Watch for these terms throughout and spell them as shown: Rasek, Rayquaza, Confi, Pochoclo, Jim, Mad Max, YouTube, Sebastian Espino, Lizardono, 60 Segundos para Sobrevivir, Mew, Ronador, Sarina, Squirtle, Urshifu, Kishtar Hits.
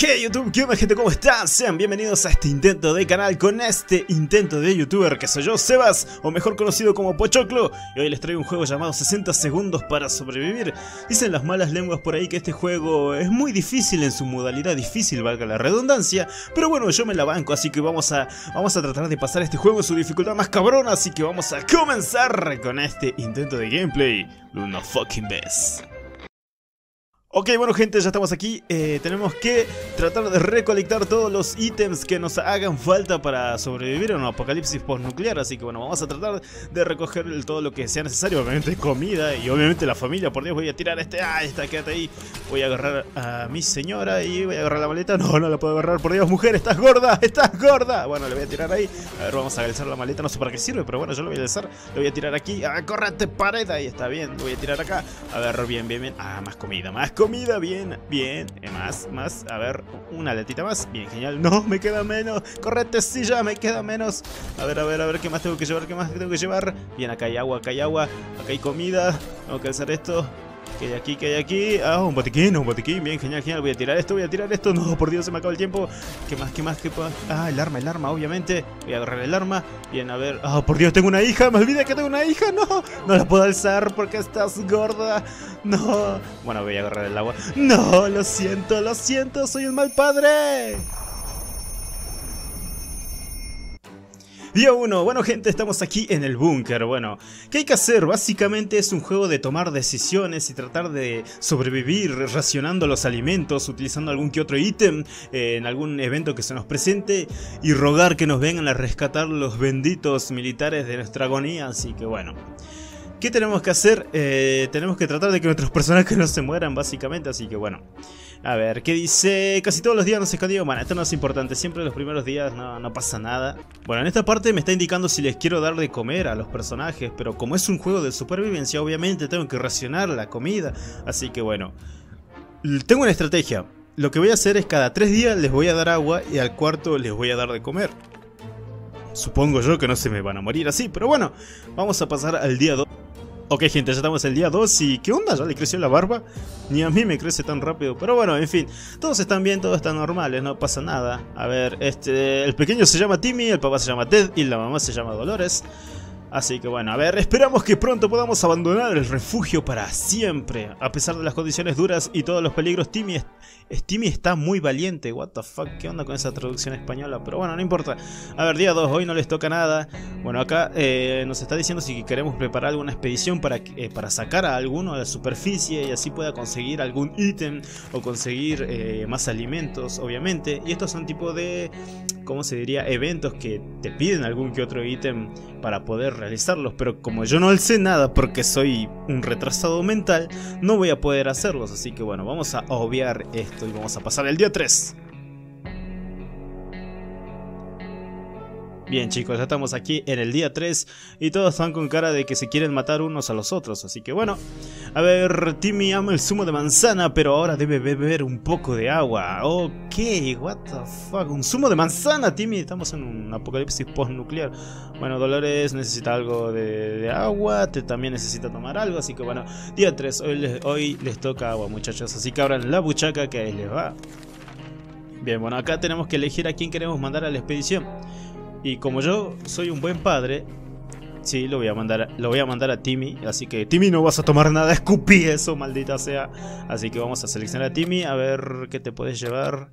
Hey YouTube, ¿qué onda gente? ¿Cómo están? Sean bienvenidos a este intento de canal con este intento de youtuber que soy yo, Sebas, o mejor conocido como Pochoclo. Y hoy les traigo un juego llamado 60 Segundos para Sobrevivir. Dicen las malas lenguas por ahí que este juego es muy difícil en su modalidad difícil, valga la redundancia. Pero bueno, yo me la banco, así que vamos a tratar de pasar este juego en su dificultad más cabrona. Así que vamos a comenzar con este intento de gameplay. Una fucking vez. Ok, bueno gente, ya estamos aquí, tenemos que tratar de recolectar todos los ítems que nos hagan falta para sobrevivir a un apocalipsis postnuclear. Así que bueno, vamos a tratar de recoger todo lo que sea necesario, obviamente comida y obviamente la familia. Por Dios, voy a tirar este, quédate ahí. Voy a agarrar a mi señora y voy a agarrar la maleta. No, no la puedo agarrar, por Dios, mujer, estás gorda, Bueno, le voy a tirar ahí, a ver, vamos a alzar la maleta, no sé para qué sirve, pero bueno, yo lo voy a alzar. Lo voy a tirar aquí, correte pared, ahí está, bien, lo voy a tirar acá. A ver, bien, más comida, bien, más, a ver, una letita más, bien, genial, no, me queda menos, correte silla, me queda menos, a ver, qué más tengo que llevar, bien, acá hay agua, acá hay comida, tengo que alzar esto, que hay aquí, ah, un botiquín, bien, genial, voy a tirar esto, no, por Dios, se me acaba el tiempo, qué más, ah, el arma, obviamente, voy a agarrar el arma, bien, a ver, ah, por Dios, tengo una hija, me olvidé que tengo una hija, no la puedo alzar porque estás gorda, no, bueno, voy a agarrar el agua, no, lo siento, soy un mal padre. Día 1, bueno gente, estamos aquí en el búnker. Bueno, ¿qué hay que hacer? Básicamente es un juego de tomar decisiones y tratar de sobrevivir racionando los alimentos, utilizando algún que otro ítem en algún evento que se nos presente y rogar que nos vengan a rescatar los benditos militares de nuestra agonía. Así que bueno, ¿qué tenemos que hacer? Tenemos que tratar de que nuestros personajes no se mueran, básicamente, así que bueno. A ver, ¿qué dice? Casi todos los días nos escondimos. Bueno, esto no es importante, siempre los primeros días no pasa nada. Bueno, en esta parte me está indicando si les quiero dar de comer a los personajes, pero como es un juego de supervivencia, obviamente tengo que racionar la comida. Así que bueno, tengo una estrategia. Lo que voy a hacer es cada 3 días les voy a dar agua y al cuarto les voy a dar de comer. Supongo yo que no se me van a morir así, pero bueno, vamos a pasar al día 2. Ok gente, ya estamos en el día 2 y ¿qué onda? ¿Ya le creció la barba? Ni a mí me crece tan rápido, pero bueno, en fin. Todos están bien, todos están normales, no pasa nada. A ver, el pequeño se llama Timmy, el papá se llama Ted y la mamá se llama Dolores. Así que bueno, a ver, esperamos que pronto podamos abandonar el refugio para siempre. A pesar de las condiciones duras y todos los peligros, Timmy está muy valiente. What the fuck, ¿qué onda con esa traducción española? Pero bueno, no importa. A ver, día 2, hoy no les toca nada. Bueno, acá nos está diciendo si queremos preparar alguna expedición para sacar a alguno a la superficie y así pueda conseguir algún ítem o conseguir más alimentos, obviamente. Y estos son tipo de, ¿cómo se diría? Eventos que te piden algún que otro ítem para poder realizarlos, pero como yo no alcé nada porque soy un retrasado mental, no voy a poder hacerlos, así que bueno, vamos a obviar esto y vamos a pasar el día 3. Bien chicos, ya estamos aquí en el día 3 y todos están con cara de que se quieren matar unos a los otros, así que bueno. A ver, Timmy ama el zumo de manzana, pero ahora debe beber un poco de agua. Ok, what the fuck, un zumo de manzana, Timmy, estamos en un apocalipsis postnuclear. Bueno, Dolores necesita algo de agua, Ted también necesita tomar algo, así que bueno. Día 3, hoy les toca agua muchachos, así que abran la buchaca que ahí les va. Bien, bueno, acá tenemos que elegir a quién queremos mandar a la expedición. Y como yo soy un buen padre, sí, lo voy a mandar a Timmy. Así que Timmy, no vas a tomar nada, escupí eso, maldita sea. Así que vamos a seleccionar a Timmy, a ver qué te puedes llevar.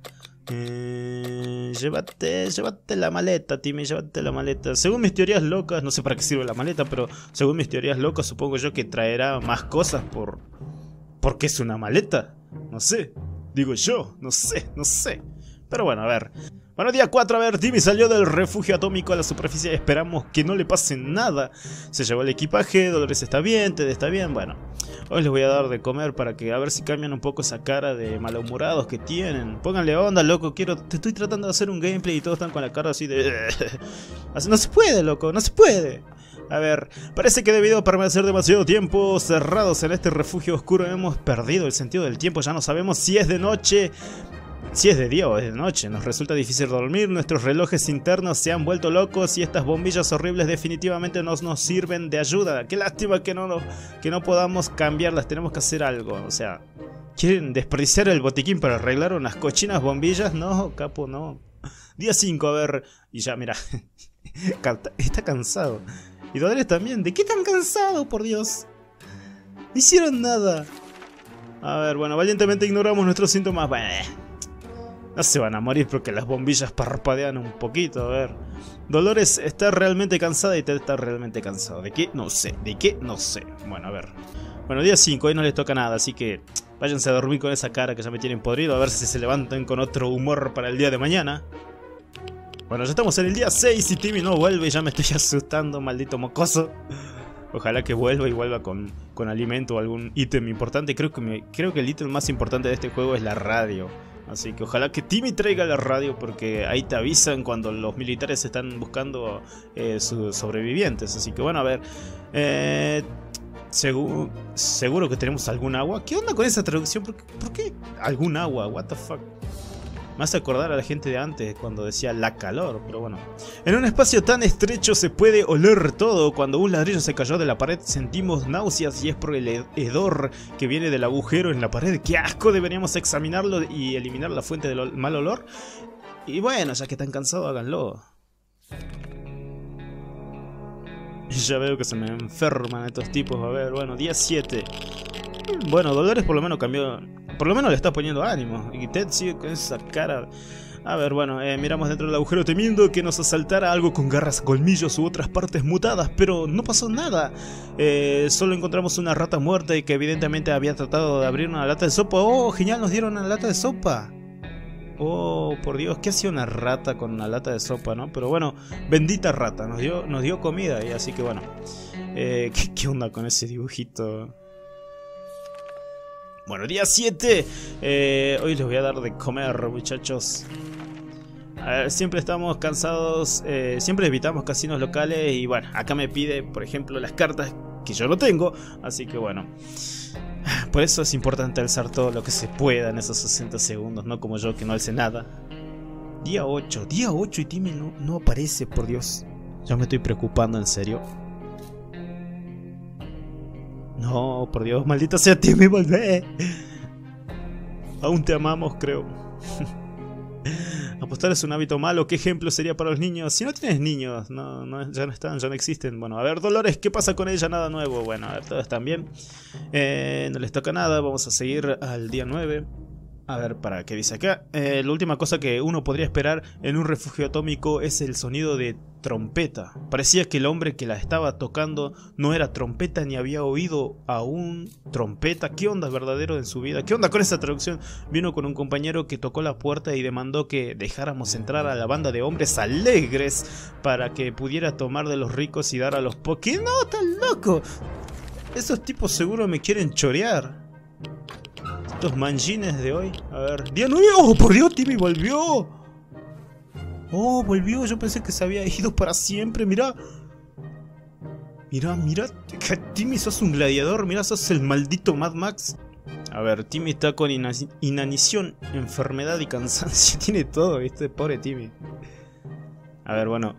Llévate la maleta, Timmy, llévate la maleta. Según mis teorías locas, no sé para qué sirve la maleta, pero según mis teorías locas supongo yo que traerá más cosas porque es una maleta. No sé, digo yo, no sé. Pero bueno, a ver. Bueno, día 4, a ver, Timmy salió del refugio atómico a la superficie, esperamos que no le pase nada. Se llevó el equipaje, Dolores está bien, Ted está bien, bueno. Hoy les voy a dar de comer para que a ver si cambian un poco esa cara de malhumorados que tienen. Pónganle onda, loco, te estoy tratando de hacer un gameplay y todos están con la cara así de... No se puede, loco, no se puede. A ver, parece que debido a permanecer demasiado tiempo cerrados en este refugio oscuro hemos perdido el sentido del tiempo, ya no sabemos si es de noche... Si es de día o es de noche, nos resulta difícil dormir, nuestros relojes internos se han vuelto locos y estas bombillas horribles definitivamente no nos sirven de ayuda. Qué lástima que no podamos cambiarlas, tenemos que hacer algo, o sea, Quieren desperdiciar el botiquín para arreglar unas cochinas bombillas. No, capo, no. Día 5, a ver. Y ya, mira. Está cansado. Y Rodríguez también. ¿De qué tan cansado, por Dios? No hicieron nada. A ver, bueno, valientemente ignoramos nuestros síntomas. No se van a morir porque las bombillas parpadean un poquito, a ver. Dolores está realmente cansada y Ted está realmente cansado. ¿De qué? No sé. ¿De qué? No sé. Bueno, a ver. Bueno, día 5, hoy no les toca nada, así que váyanse a dormir con esa cara que ya me tienen podrido. A ver si se levantan con otro humor para el día de mañana. Bueno, ya estamos en el día 6 y Timmy no vuelve y ya me estoy asustando, maldito mocoso. Ojalá que vuelva y vuelva con alimento o algún ítem importante. Creo que el ítem más importante de este juego es la radio. Así que ojalá que Timmy traiga la radio porque ahí te avisan cuando los militares están buscando sus sobrevivientes. Así que bueno, a ver. Seguro que tenemos algún agua. ¿Qué onda con esa traducción? ¿Por qué algún agua? What the fuck? Me hace acordar a la gente de antes cuando decía la calor, pero bueno. En un espacio tan estrecho se puede oler todo. Cuando un ladrillo se cayó de la pared sentimos náuseas y es por el hedor que viene del agujero en la pared. ¡Qué asco! Deberíamos examinarlo y eliminar la fuente del mal olor. Y bueno, ya que están cansados, háganlo. Ya veo que se me enferman estos tipos. A ver, bueno, día 7. Bueno, Dolores por lo menos cambió. Por lo menos le está poniendo ánimo. Y Ted sigue con esa cara. A ver, bueno, miramos dentro del agujero temiendo que nos asaltara algo con garras, colmillos u otras partes mutadas, pero no pasó nada. Solo encontramos una rata muerta y que evidentemente había tratado de abrir una lata de sopa. ¡Oh, genial! Nos dieron una lata de sopa. Oh, por Dios, ¿qué hacía una rata con una lata de sopa, no? Pero bueno, bendita rata, nos dio comida y así que bueno. ¿Qué onda con ese dibujito? Bueno, día 7. Hoy les voy a dar de comer, muchachos. A ver, siempre estamos cansados. Siempre evitamos casinos locales. Y bueno, acá me pide, por ejemplo, las cartas que yo no tengo. Así que bueno. Por eso es importante alzar todo lo que se pueda en esos 60 segundos. No como yo que no alce nada. Día 8. Día 8 y Timmy no aparece, por Dios. Yo me estoy preocupando, en serio. No, por Dios, maldita sea, Timmy, volvé. Aún te amamos, creo. Apostar es un hábito malo. ¿Qué ejemplo sería para los niños? Si no tienes niños, no, ya no están, ya no existen. Bueno, a ver, Dolores, ¿qué pasa con ella? Nada nuevo. Bueno, a ver, todos están bien. No les toca nada. Vamos a seguir al día 9. A ver, ¿para qué dice acá? La última cosa que uno podría esperar en un refugio atómico es el sonido de trompeta. Parecía que el hombre que la estaba tocando no era trompeta ni había oído aún trompeta. ¿Qué onda verdadero en su vida? ¿Qué onda con esa traducción? Vino con un compañero que tocó la puerta y demandó que dejáramos entrar a la banda de hombres alegres para que pudiera tomar de los ricos y dar a los pocos. ¿Qué? ¡No, tan loco! Esos tipos seguro me quieren chorear. Estos manjines de hoy. A ver. ¡Día 9! ¡Oh, por Dios! Timmy volvió. ¡Oh, volvió! Yo pensé que se había ido para siempre. Mirá. Mirá. Timmy, sos un gladiador. Mirá, sos el maldito Mad Max. A ver, Timmy está con inanición, enfermedad y cansancio. Tiene todo, ¿viste? Pobre Timmy. A ver, bueno.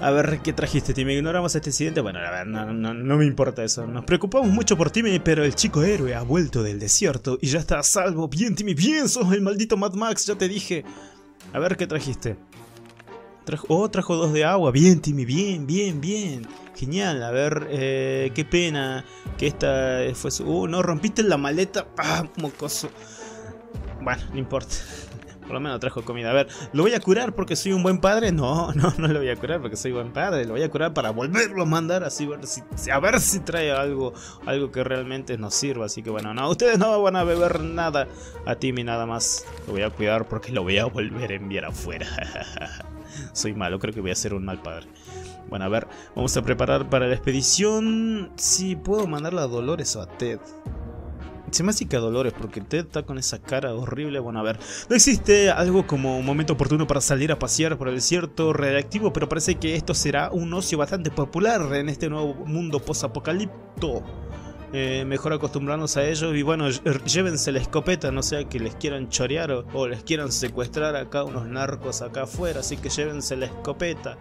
A ver, ¿qué trajiste, Timmy? ¿Ignoramos este incidente? Bueno, a ver, no me importa eso. Nos preocupamos mucho por Timmy, pero el chico héroe ha vuelto del desierto y ya está a salvo. Bien, Timmy, bien, sos el maldito Mad Max, ya te dije. A ver, ¿qué trajiste? Trajo 2 de agua. Bien, Timmy, bien. Genial, a ver, qué pena que esta fue su... no, rompiste la maleta. Ah, mocoso. Bueno, no importa. Por lo menos trajo comida. A ver, ¿lo voy a curar porque soy un buen padre? No lo voy a curar porque soy buen padre. Lo voy a curar para volverlo a mandar así, a ver si trae algo que realmente nos sirva. Así que bueno, no, ustedes no van a beber nada. A Timmy nada más. Lo voy a cuidar porque lo voy a volver a enviar afuera. Soy malo, creo que voy a ser un mal padre. Bueno, a ver, vamos a preparar para la expedición. Si puedo mandarla a Dolores o a Ted. Se me hace que a Dolores, porque Ted está con esa cara horrible. Bueno, a ver, no existe algo como un momento oportuno para salir a pasear por el desierto radiactivo, pero parece que esto será un ocio bastante popular en este nuevo mundo posapocalipto. Mejor acostumbrarnos a ello y bueno, llévense la escopeta, no sea que les quieran chorear o les quieran secuestrar acá unos narcos acá afuera, así que llévense la escopeta.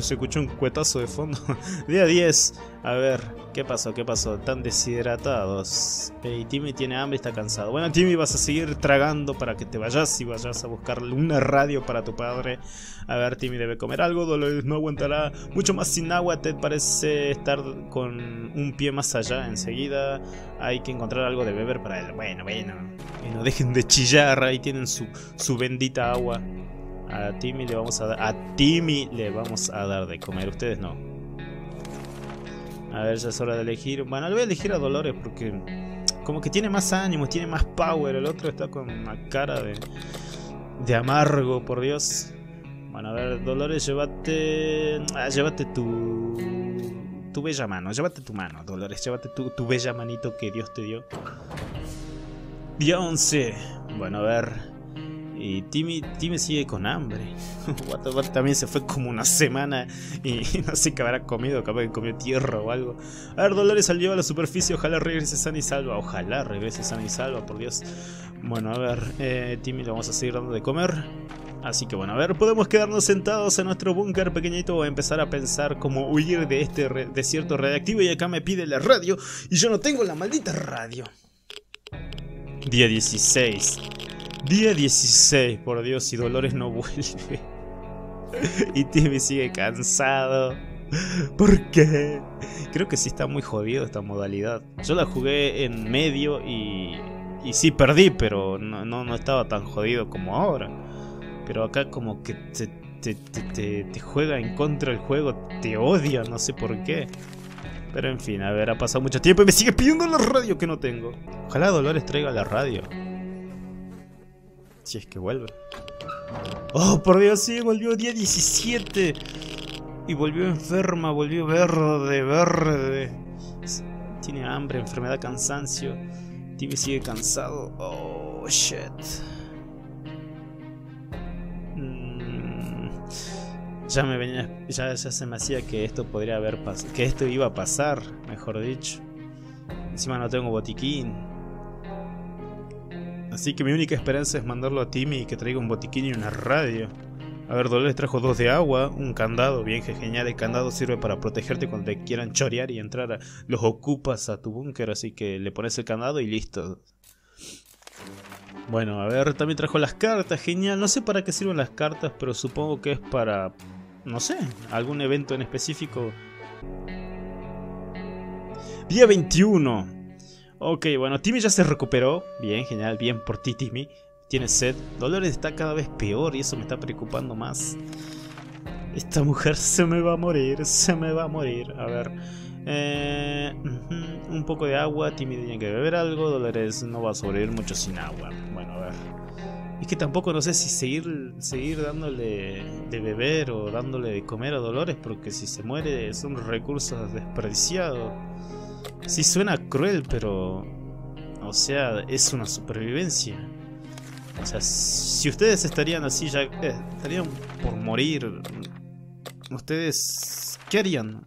Se escuchó un cuetazo de fondo. Día 10. A ver, ¿qué pasó? ¿Qué pasó? Están deshidratados. Timmy tiene hambre y está cansado. Bueno, Timmy, vas a seguir tragando para que te vayas y vayas a buscar una radio para tu padre. A ver, Timmy debe comer algo. Dolores no aguantará mucho más sin agua. Ted parece estar con un pie más allá enseguida. Hay que encontrar algo de beber para él. Bueno. Y no dejen de chillar. Ahí tienen su bendita agua. A Timmy le vamos a dar de comer. Ustedes no. A ver, ya es hora de elegir. Bueno, le voy a elegir a Dolores porque como que tiene más ánimo, tiene más power. El otro está con una cara de amargo, por Dios. Bueno, a ver, Dolores, llévate tu bella mano. Llévate tu mano, Dolores. Llévate tu bella manito que Dios te dio. Día 11. Bueno, a ver. Y Timmy sigue con hambre. También se fue como una semana y no sé qué habrá comido. Capaz que comió tierra o algo. A ver, Dolores salió a la superficie. Ojalá regrese sana y salva. Ojalá regrese sana y salva, por Dios. Bueno, a ver, Timmy le vamos a seguir dando de comer. Así que bueno, a ver, podemos quedarnos sentados en nuestro búnker pequeñito o empezar a pensar cómo huir de este desierto radiactivo. Y acá me pide la radio y yo no tengo la maldita radio. Día 16. Día 16, por Dios, y Dolores no vuelve. Y Timmy sigue cansado. ¿Por qué? Creo que sí está muy jodido esta modalidad. Yo la jugué en medio y sí perdí, pero no estaba tan jodido como ahora. Pero acá como que te juega en contra el juego, te odia, no sé por qué. Pero en fin, a ver, ha pasado mucho tiempo y me sigue pidiendo la radio que no tengo. Ojalá Dolores traiga la radio. Si es que vuelve. Oh, por Dios, sí, volvió día 17. Y volvió enferma, volvió verde. Tiene hambre, enfermedad, cansancio. Timmy sigue cansado. Oh, shit. Ya se me hacía que esto podría haber pasado. Que esto iba a pasar, mejor dicho. Encima no tengo botiquín. Así que mi única esperanza es mandarlo a Timmy y que traiga un botiquín y una radio. A ver, Dolores trajo 2 de agua, un candado, bien que genial. El candado sirve para protegerte cuando te quieran chorear y entrar a los ocupas a tu búnker. Así que le pones el candado y listo. Bueno, a ver, también trajo las cartas, genial. No sé para qué sirven las cartas, pero supongo que es para, no sé, algún evento en específico. Día 21. Ok, bueno, Timmy ya se recuperó. Bien, genial, bien por ti, Timmy. Tiene sed. Dolores está cada vez peor y eso me está preocupando más. Esta mujer se me va a morir, se me va a morir. A ver, un poco de agua. Timmy tiene que beber algo. Dolores no va a sobrevivir mucho sin agua. Bueno, a ver. Es que tampoco no sé si seguir dándole de beber o dándole de comer a Dolores, porque si se muere son recursos desperdiciados. Sí suena cruel, pero... o sea, es una supervivencia. O sea, si ustedes estarían así, ya estarían por morir. ¿Ustedes qué harían?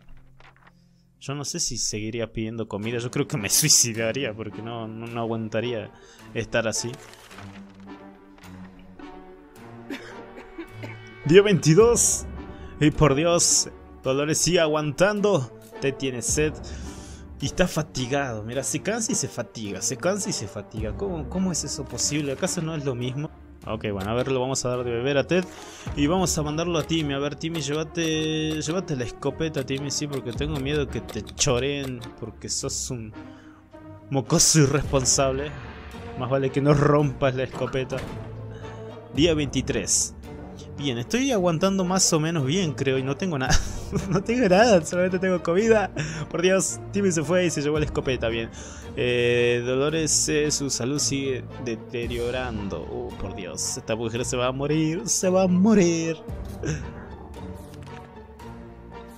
Yo no sé si seguiría pidiendo comida. Yo creo que me suicidaría porque no aguantaría estar así. Día 22. Y por Dios, Dolores sigue aguantando. Te tiene sed. Y está fatigado, mira, se cansa y se fatiga. ¿Cómo es eso posible? ¿Acaso no es lo mismo? Ok, bueno, a ver, lo vamos a dar de beber a Ted y vamos a mandarlo a Timmy. A ver, Timmy, llévate la escopeta, Timmy, sí, porque tengo miedo que te choreen, porque sos un mocoso irresponsable. Más vale que no rompas la escopeta. Día 23. Bien, estoy aguantando más o menos bien, creo, y no tengo nada. No tengo nada, solamente tengo comida. Por Dios, Timmy se fue y se llevó la escopeta, bien. Dolores, su salud sigue deteriorando. Por Dios, esta mujer se va a morir.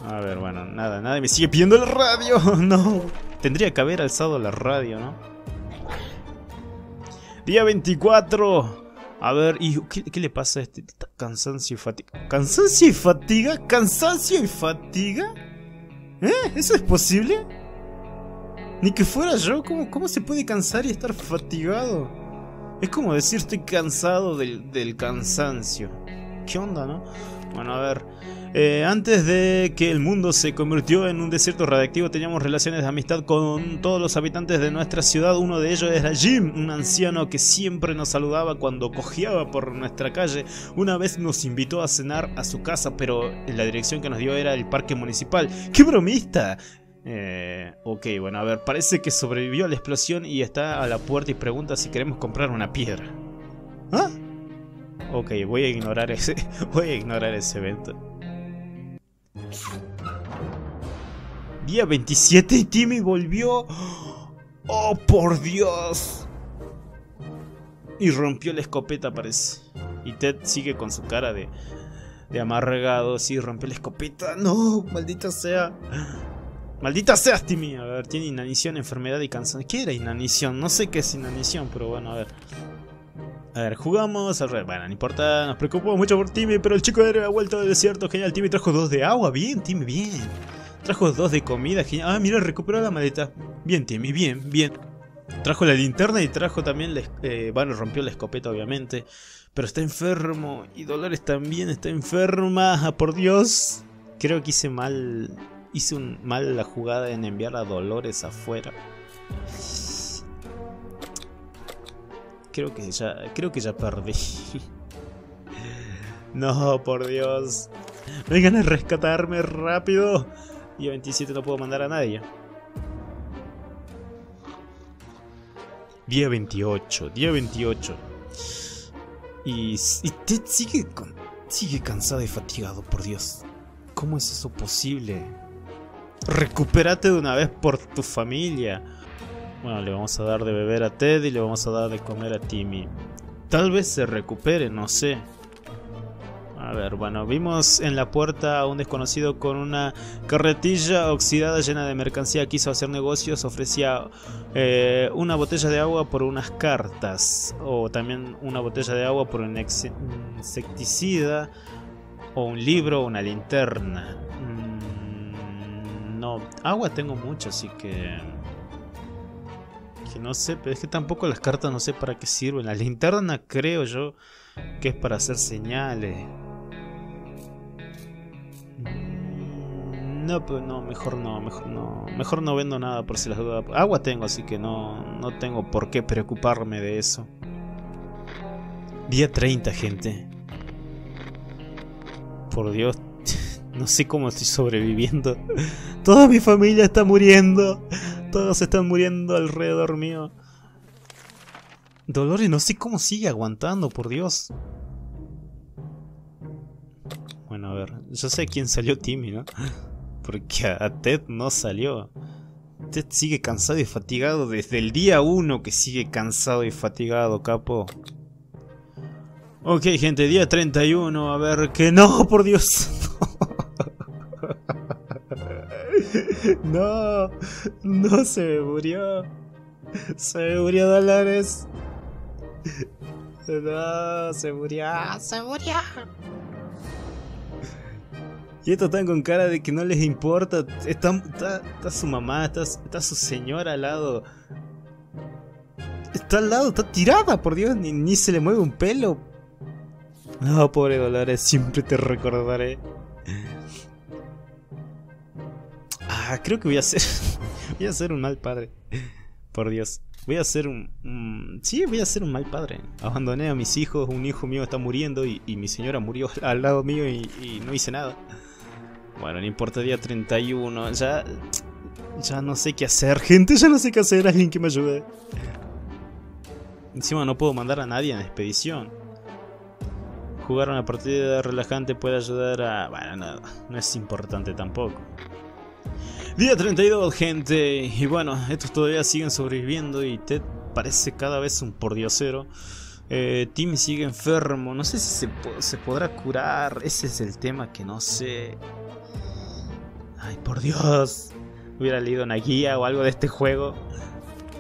A ver, bueno, nada, me sigue pidiendo la radio. No, tendría que haber alzado la radio, ¿no? Día 24. A ver, ¿y qué le pasa a este? Cansancio y fatiga. ¿Cansancio y fatiga? ¿Cansancio y fatiga? ¿Eso es posible? Ni que fuera yo. ¿Cómo se puede cansar y estar fatigado? Es como decir estoy cansado del cansancio. ¿Qué onda, no? Bueno, a ver. Antes de que el mundo se convirtió en un desierto radiactivo, teníamos relaciones de amistad con todos los habitantes de nuestra ciudad. Uno de ellos era Jim, un anciano que siempre nos saludaba cuando cojeaba por nuestra calle. Una vez nos invitó a cenar a su casa, pero la dirección que nos dio era el parque municipal. ¡Qué bromista! Ok, bueno, a ver, parece que sobrevivió a la explosión y está a la puerta y pregunta si queremos comprar una piedra. ¿Ah? Ok, voy a ignorar ese evento. Día 27 y Timmy volvió. ¡Oh, por Dios! Y rompió la escopeta, parece. Y Ted sigue con su cara de amargado. Sí, rompió la escopeta. ¡No! ¡Maldita sea! ¡Maldita seas, Timmy! A ver, tiene inanición, enfermedad y cansancio. ¿Qué era inanición? No sé qué es inanición, pero bueno, a ver. A ver, jugamos al revés. Bueno, no importa, nos preocupamos mucho por Timmy, pero el chico héroe ha vuelto del desierto. Genial, Timmy trajo 2 de agua. Bien, Timmy, bien. Trajo 2 de comida. Genial. Ah, mira, recuperó la maleta. Bien, Timmy, bien, bien. Trajo la linterna y trajo también... bueno, rompió la escopeta, obviamente. Pero está enfermo. Y Dolores también está enferma. ¡Ah, por Dios! Creo que hice mal... Hice mal la jugada en enviar a Dolores afuera. Creo que ya perdí. No, por Dios. Vengan a rescatarme rápido. Día 27 no puedo mandar a nadie. Día 28. Día 28. Y Ted sigue cansado y fatigado, por Dios. ¿Cómo es eso posible? Recupérate de una vez por tu familia. Bueno, le vamos a dar de beber a Ted y le vamos a dar de comer a Timmy. Tal vez se recupere, no sé. A ver, bueno, vimos en la puerta a un desconocido con una carretilla oxidada llena de mercancía. Quiso hacer negocios, ofrecía una botella de agua por unas cartas. O también una botella de agua por un insecticida. O un libro o una linterna. No, agua tengo mucho, así que no sé, pero es que tampoco las cartas no sé para qué sirven. La linterna creo yo que es para hacer señales. No, pero no, mejor no vendo nada por si las dudas. Agua tengo, así que no tengo por qué preocuparme de eso. Día 30, gente. Por Dios, no sé cómo estoy sobreviviendo. Toda mi familia está muriendo. Todos están muriendo alrededor mío. Dolores, no sé cómo sigue aguantando, por Dios. Bueno, a ver. Yo sé quién salió Timmy, ¿no? Porque a Ted no salió. Ted sigue cansado y fatigado desde el día 1 que sigue cansado y fatigado, capo. Ok, gente, día 31. A ver, que no, por Dios. No, no se me murió. Se me murió Dolores. No, se murió. Se murió. Y estos están con cara de que no les importa. Está su mamá, está su señora al lado. Está al lado, está tirada, por Dios. Ni se le mueve un pelo. No, pobre Dolores, siempre te recordaré. Creo que voy a ser un mal padre. Por Dios. Voy a ser un mal padre. Abandoné a mis hijos, un hijo mío está muriendo y mi señora murió al lado mío y no hice nada. Bueno, no importa, día 31. Ya no sé qué hacer, gente. Ya no sé qué hacer, alguien que me ayude. Encima no puedo mandar a nadie en la expedición. Jugar una partida relajante puede ayudar a... Bueno, no es importante tampoco. Día 32, gente. Y bueno, estos todavía siguen sobreviviendo. Y Ted parece cada vez un pordiosero. Timmy sigue enfermo. No sé si se podrá curar. Ese es el tema que no sé. Ay, por Dios. Hubiera leído una guía o algo de este juego.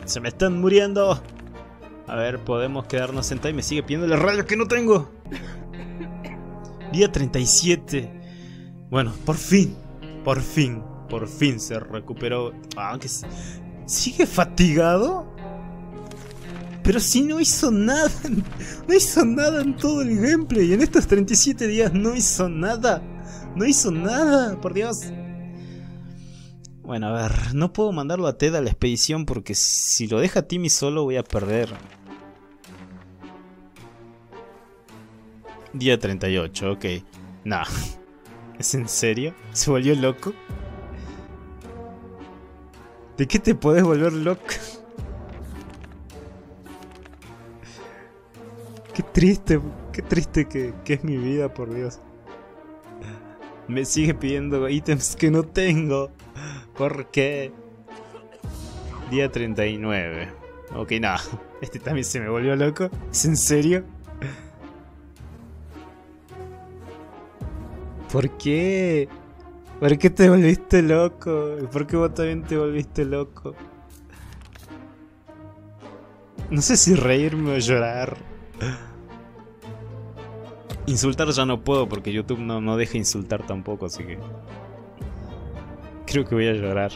Se me están muriendo. A ver, podemos quedarnos sentados. Y me sigue pidiendo los rayos que no tengo. Día 37. Bueno, por fin. Por fin. Por fin se recuperó. Aunque sigue fatigado. Pero si no hizo nada, no hizo nada en todo el gameplay. En estos 37 días no hizo nada. No hizo nada, por Dios. Bueno, a ver, no puedo mandarlo a Ted a la expedición porque si lo deja a Timmy solo voy a perder. Día 38, ok. Nah. ¿Es en serio? ¿Se volvió loco? ¿De qué te podés volver loco? Qué triste que es mi vida, por Dios. Me sigue pidiendo ítems que no tengo. ¿Por qué? Día 39. Ok, nada. Este también se me volvió loco. ¿Es en serio? ¿Por qué? ¿Por qué te volviste loco? ¿Por qué vos también te volviste loco? No sé si reírme o llorar. Insultar ya no puedo porque YouTube no deja insultar tampoco, así que... creo que voy a llorar.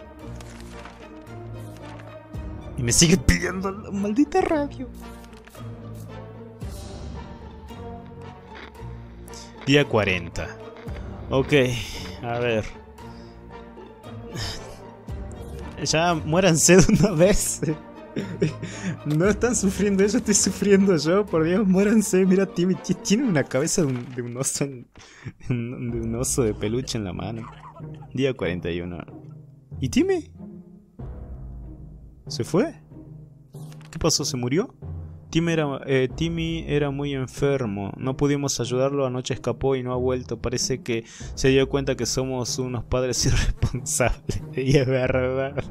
Y me sigue pidiendo la maldita radio. Día 40. Ok, a ver. Ya muéranse de una vez. No están sufriendo ellos, estoy sufriendo yo. Por Dios, muéranse. Mira, tiene una cabeza de un oso de un oso de peluche en la mano. Día 41. ¿Y Timmy? ¿Se fue? ¿Qué pasó? ¿Se murió? Timmy era muy enfermo. No pudimos ayudarlo, anoche escapó y no ha vuelto. Parece que se dio cuenta que somos unos padres irresponsables. Y es verdad.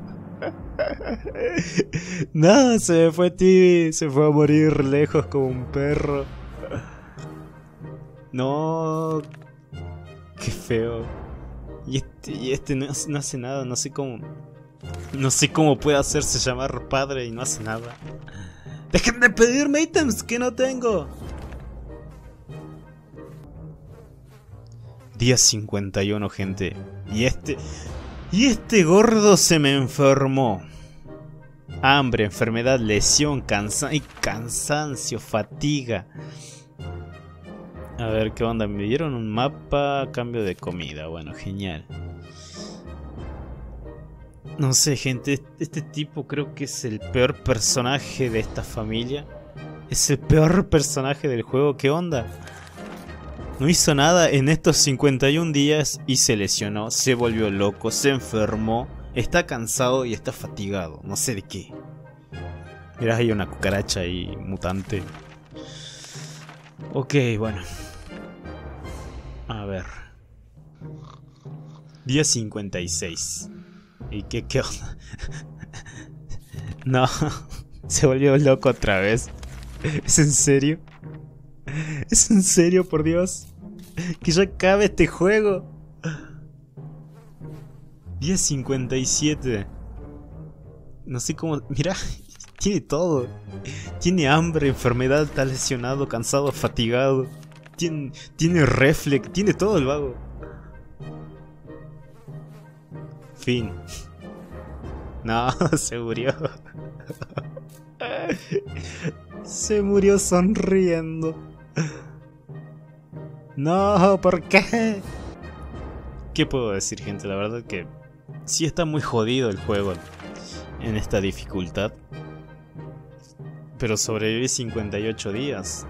No, se fue Timmy. Se fue a morir lejos como un perro. No. Qué feo. Y este no hace nada, no sé cómo. No sé cómo puede hacerse llamar padre y no hace nada. ¡Dejen de pedirme ítems que no tengo! Día 51, gente. Y este gordo se me enfermó. Hambre, enfermedad, lesión, cansancio, fatiga. A ver, ¿qué onda? Me dieron un mapa a cambio de comida. Bueno, genial. No sé, gente. Este tipo creo que es el peor personaje de esta familia. Es el peor personaje del juego. ¿Qué onda? No hizo nada en estos 51 días y se lesionó, se volvió loco, se enfermó, está cansado y está fatigado. No sé de qué. Mirá, hay una cucaracha ahí, mutante. Ok, bueno. A ver. Día 56. ¿Y qué onda? No, se volvió loco otra vez. ¿Es en serio? ¿Es en serio, por Dios? Que ya acabe este juego. Día 57. No sé cómo... Mirá, tiene todo. Tiene hambre, enfermedad, está lesionado, cansado, fatigado. Tiene reflex, tiene todo el vago. Fin. No, se murió. Se murió sonriendo. No, ¿por qué? ¿Qué puedo decir, gente? La verdad que sí está muy jodido el juego en esta dificultad. Pero sobreviví 58 días.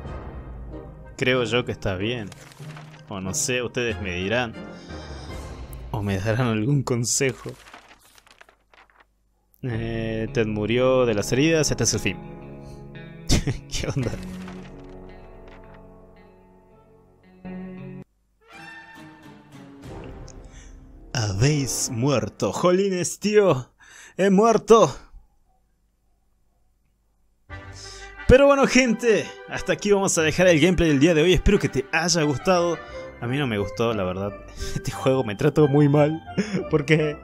Creo yo que está bien. O no sé, ustedes me dirán. O me darán algún consejo. Ted murió de las heridas, este es el fin. ¿Qué onda? Habéis muerto. Jolines, tío. He muerto. Pero bueno, gente, hasta aquí vamos a dejar el gameplay del día de hoy. Espero que te haya gustado. A mí no me gustó, la verdad. Este juego me trató muy mal. Porque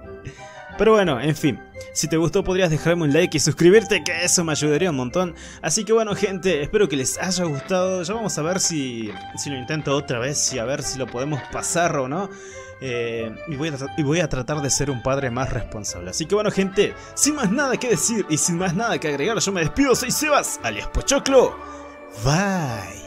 Pero bueno, en fin, si te gustó podrías dejarme un like y suscribirte, que eso me ayudaría un montón. Así que bueno gente, espero que les haya gustado. Ya vamos a ver si lo intento otra vez y a ver si lo podemos pasar o no. Y voy a tratar de ser un padre más responsable. Así que bueno gente, sin más nada que decir y sin más nada que agregar, yo me despido. Soy Sebas, alias Pochoclo. Bye.